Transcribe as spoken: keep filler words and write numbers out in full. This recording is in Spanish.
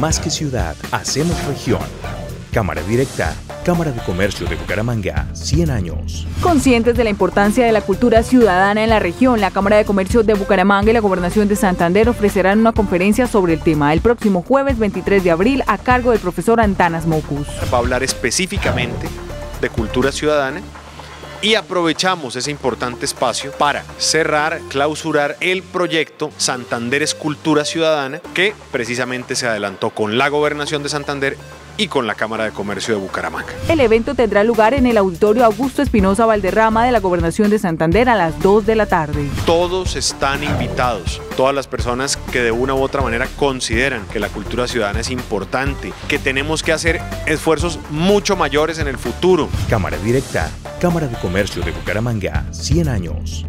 Más que ciudad, hacemos región. Cámara Directa, Cámara de Comercio de Bucaramanga, cien años. Conscientes de la importancia de la cultura ciudadana en la región, la Cámara de Comercio de Bucaramanga y la Gobernación de Santander ofrecerán una conferencia sobre el tema el próximo jueves veintitrés de abril a cargo del profesor Antanas Mockus. Va a hablar específicamente de cultura ciudadana y aprovechamos ese importante espacio para cerrar, clausurar el proyecto Santander es Cultura Ciudadana, que precisamente se adelantó con la Gobernación de Santander y con la Cámara de Comercio de Bucaramanga. El evento tendrá lugar en el Auditorio Augusto Espinosa Valderrama de la Gobernación de Santander a las dos de la tarde. Todos están invitados, todas las personas que de una u otra manera consideran que la cultura ciudadana es importante, que tenemos que hacer esfuerzos mucho mayores en el futuro. Cámara Directa, Cámara de Comercio de Bucaramanga, cien años.